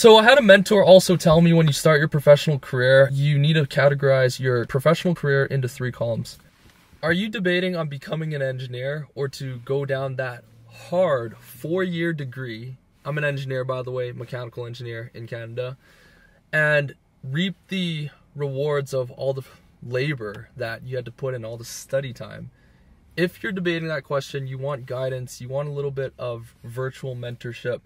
So I had a mentor also tell me, when you start your professional career, you need to categorize your professional career into 3 columns. Are you debating on becoming an engineer, or to go down that hard 4-year degree? I'm an engineer, by the way, mechanical engineer in Canada, and reap the rewards of all the labor that you had to put in, all the study time. If you're debating that question, you want guidance, you want a little bit of virtual mentorship,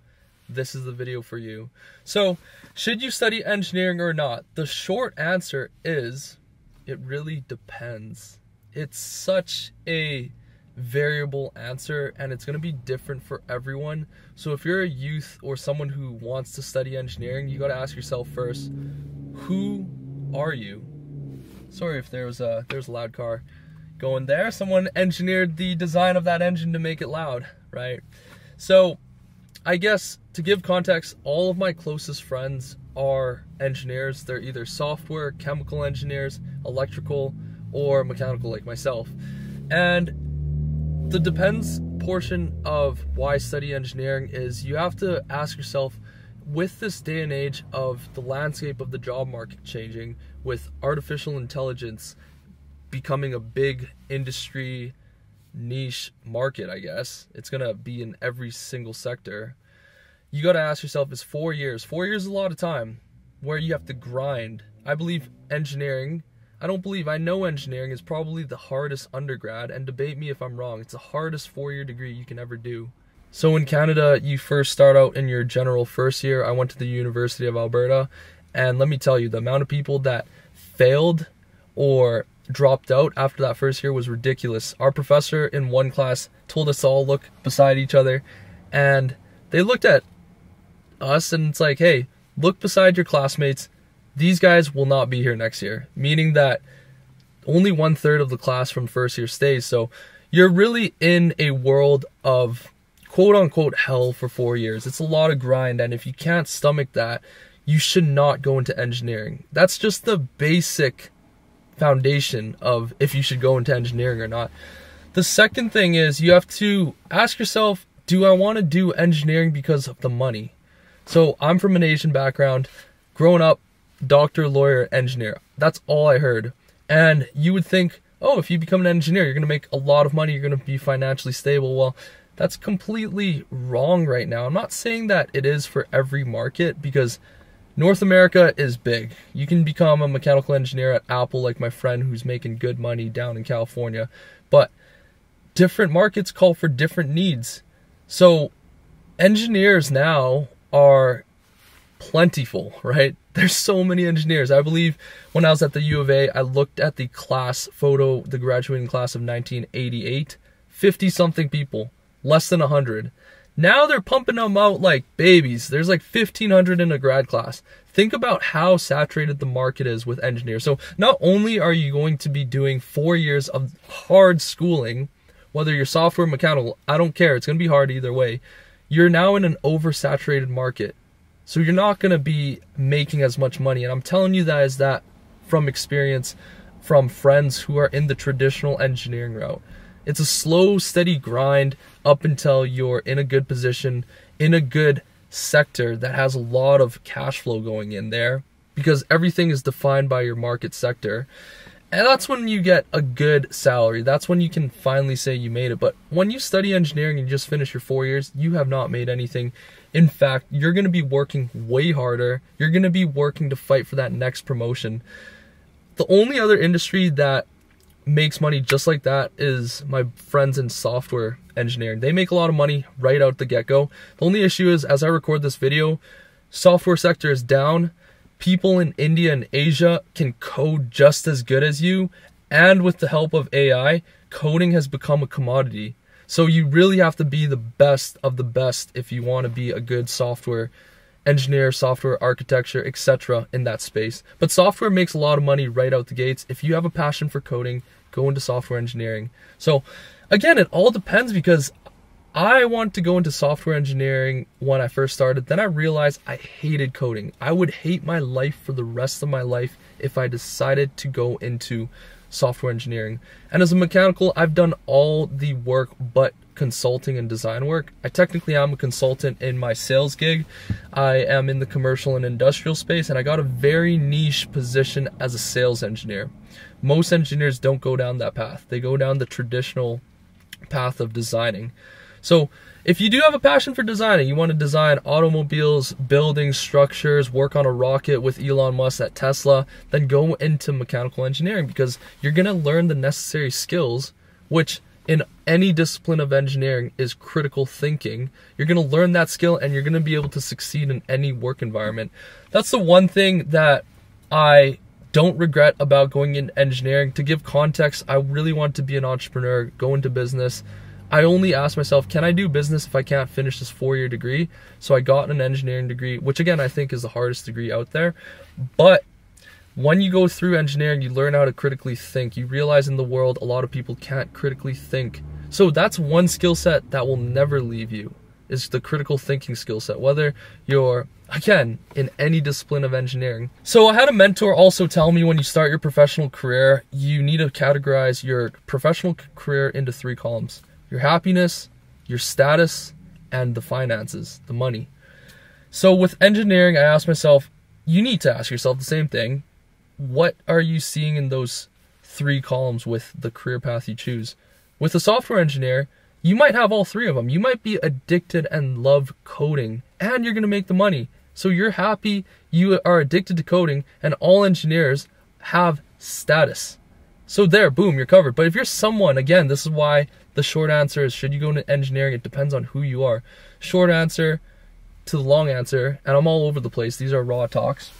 this is the video for you. So, should you study engineering or not? The short answer is, it really depends. It's such a variable answer, and it's going to be different for everyone. So if you're a youth or someone who wants to study engineering, you got to ask yourself first, who are you? Sorry if there's a loud car going there. Someone engineered the design of that engine to make it loud, right? So I guess to give context, all of my closest friends are engineers. They're either software, chemical engineers, electrical, or mechanical like myself. And the depends portion of why study engineering is, you have to ask yourself, with this day and age of the landscape of the job market changing, with artificial intelligence becoming a big industry niche market, I guess, it's gonna be in every single sector. You gotta ask yourself, is 4 years? 4 years is a lot of time where you have to grind. I believe engineering, I know engineering is probably the hardest undergrad, and debate me if I'm wrong, it's the hardest 4-year degree you can ever do. So in Canada, you first start out in your general first year. I went to the University of Alberta, and let me tell you, the amount of people that failed or dropped out after that first year was ridiculous. Our professor in one class told us to all look beside each other, and they looked at us and it's like, hey, look beside your classmates. These guys will not be here next year, meaning that only 1/3 of the class from first year stays. So you're really in a world of quote unquote hell for 4 years. It's a lot of grind, and if you can't stomach that, you should not go into engineering. That's just the basic foundation of if you should go into engineering or not. The second thing is, you have to ask yourself, do I want to do engineering because of the money? So I'm from an Asian background, growing up, doctor, lawyer, engineer. That's all I heard. And you would think, oh, if you become an engineer, you're going to make a lot of money, you're going to be financially stable. Well, that's completely wrong right now. I'm not saying that it is for every market, because North America is big. You can become a mechanical engineer at Apple, like my friend who's making good money down in California. But different markets call for different needs. So engineers now are plentiful, right? There's so many engineers. I believe when I was at the U of A, I looked at the class photo, the graduating class of 1988, 50 something people, less than 100. Now they're pumping them out like babies. There's like 1,500 in a grad class. Think about how saturated the market is with engineers. So not only are you going to be doing 4 years of hard schooling, whether you're software or mechanical, I don't care, it's gonna be hard either way. You're now in an oversaturated market. So you're not going to be making as much money. And I'm telling you that is that from experience, from friends who are in the traditional engineering route. It's a slow, steady grind up until you're in a good position, in a good sector that has a lot of cash flow going in there, because everything is defined by your market sector. And that's when you get a good salary. That's when you can finally say you made it. But when you study engineering and you just finish your 4 years, you have not made anything. In fact, you're going to be working way harder. You're going to be working to fight for that next promotion. The only other industry that makes money just like that is my friends in software engineering. They make a lot of money right out the get-go. The only issue is, as I record this video, software sector is down. People in India and Asia can code just as good as you, and with the help of AI, coding has become a commodity. So you really have to be the best of the best if you want to be a good software engineer, software architecture, etc. in that space. But software makes a lot of money right out the gates. If you have a passion for coding, go into software engineering. So again, it all depends, because I wanted to go into software engineering when I first started. Then I realized I hated coding. I would hate my life for the rest of my life if I decided to go into software engineering. And as a mechanical, I've done all the work but consulting and design work. I technically am a consultant in my sales gig. I am in the commercial and industrial space, and I got a very niche position as a sales engineer. Most engineers don't go down that path. They go down the traditional path of designing. So if you do have a passion for designing, you want to design automobiles, buildings, structures, work on a rocket with Elon Musk at Tesla, then go into mechanical engineering, because you're going to learn the necessary skills, which in any discipline of engineering is critical thinking. You're going to learn that skill and you're going to be able to succeed in any work environment. That's the one thing that I don't regret about going into engineering. To give context, I really want to be an entrepreneur, go into business. I only asked myself, can I do business if I can't finish this four-year degree? So I got an engineering degree, which again, I think is the hardest degree out there. But when you go through engineering, you learn how to critically think. You realize in the world, a lot of people can't critically think. So that's one skill set that will never leave you, is the critical thinking skill set, whether you're, again, in any discipline of engineering. So I had a mentor also tell me, when you start your professional career, you need to categorize your professional career into three columns: your happiness, your status, and the finances, the money. So with engineering, I asked myself, you need to ask yourself the same thing. What are you seeing in those three columns with the career path you choose? With a software engineer, you might have all three of them. You might be addicted and love coding, and you're going to make the money. So you're happy, you are addicted to coding, and all engineers have status. So there, boom, you're covered. But if you're someone, again, this is why the short answer is, should you go into engineering? It depends on who you are. Short answer to the long answer, and I'm all over the place, these are raw talks,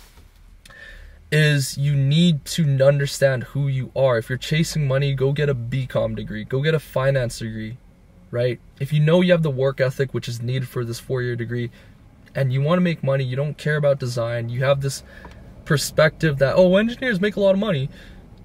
is you need to understand who you are. If you're chasing money, go get a BCom degree, go get a finance degree, right? If you know you have the work ethic, which is needed for this four-year degree, and you want to make money, you don't care about design, you have this perspective that, oh, engineers make a lot of money,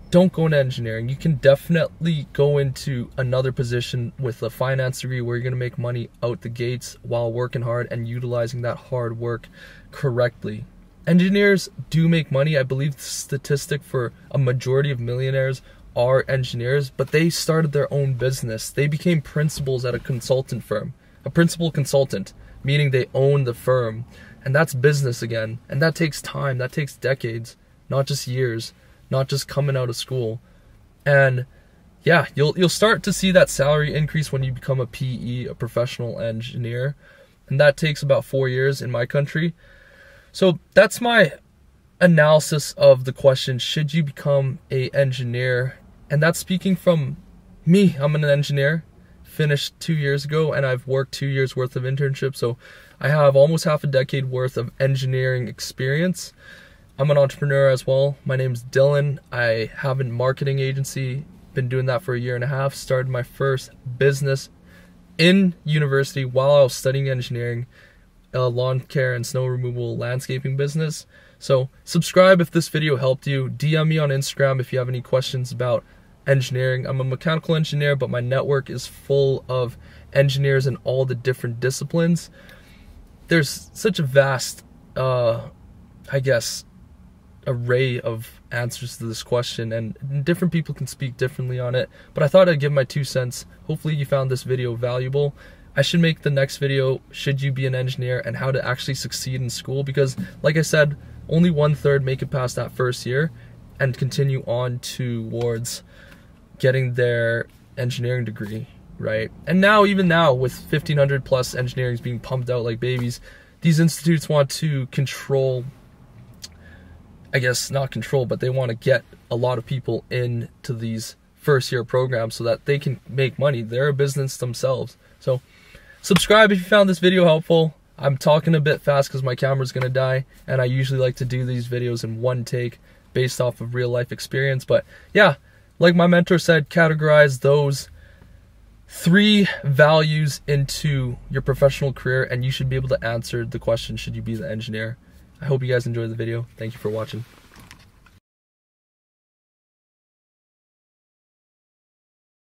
don't go into engineering. You can definitely go into another position with a finance degree where you're going to make money out the gates while working hard and utilizing that hard work correctly. Engineers do make money. I believe the statistic for a majority of millionaires are engineers, but they started their own business. They became principals at a consultant firm, a principal consultant, meaning they own the firm. And that's business again. And that takes time. That takes decades, not just years, not just coming out of school. And yeah, you'll start to see that salary increase when you become a PE, a professional engineer. And that takes about 4 years in my country. So that's my analysis of the question, should you become an engineer? And that's speaking from me. I'm an engineer, finished 2 years ago, and I've worked 2 years worth of internships. So I have almost half a decade worth of engineering experience. I'm an entrepreneur as well. My name's Dylan. I have a marketing agency, been doing that for a year and a half, started my first business in university while I was studying engineering, a lawn care and snow removal landscaping business. So subscribe if this video helped you. DM me on Instagram if you have any questions about engineering. I'm a mechanical engineer, but my network is full of engineers in all the different disciplines. There's such a vast, I guess, array of answers to this question, and different people can speak differently on it, but I thought I'd give my 2 cents. Hopefully you found this video valuable. I should make the next video, should you be an engineer, and how to actually succeed in school, because like I said, only 1/3 make it past that first year and continue on towards getting their engineering degree, right? And now, even now, with 1,500 plus engineers being pumped out like babies, these institutes want to control, I guess not control, but they want to get a lot of people into these first year programs so that they can make money. They're a business themselves. So subscribe if you found this video helpful. I'm talking a bit fast because my camera's going to die, and I usually like to do these videos in one take based off of real life experience. But yeah, like my mentor said, categorize those three values into your professional career, and you should be able to answer the question, should you be the engineer? I hope you guys enjoyed the video. Thank you for watching.